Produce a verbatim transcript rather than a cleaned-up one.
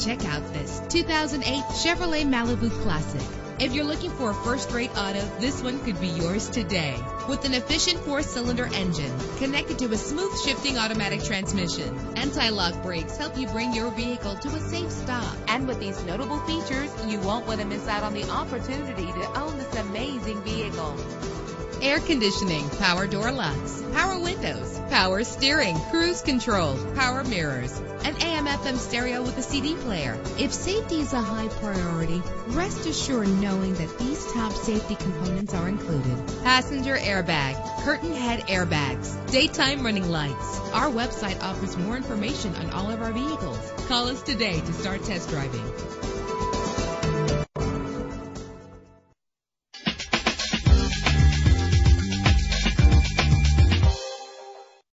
Check out this two thousand eight Chevrolet Malibu Classic. If you're looking for a first-rate auto, this one could be yours today. With an efficient four-cylinder engine connected to a smooth shifting automatic transmission, anti-lock brakes help you bring your vehicle to a safe stop. And with these notable features, you won't want to miss out on the opportunity to own this amazing vehicle. Air conditioning, power door locks, power windows, power steering, cruise control, power mirrors, an A M F M stereo with a C D player. If safety is a high priority, rest assured knowing that these top safety components are included: passenger airbag, curtain head airbags, daytime running lights. Our website offers more information on all of our vehicles. Call us today to start test driving.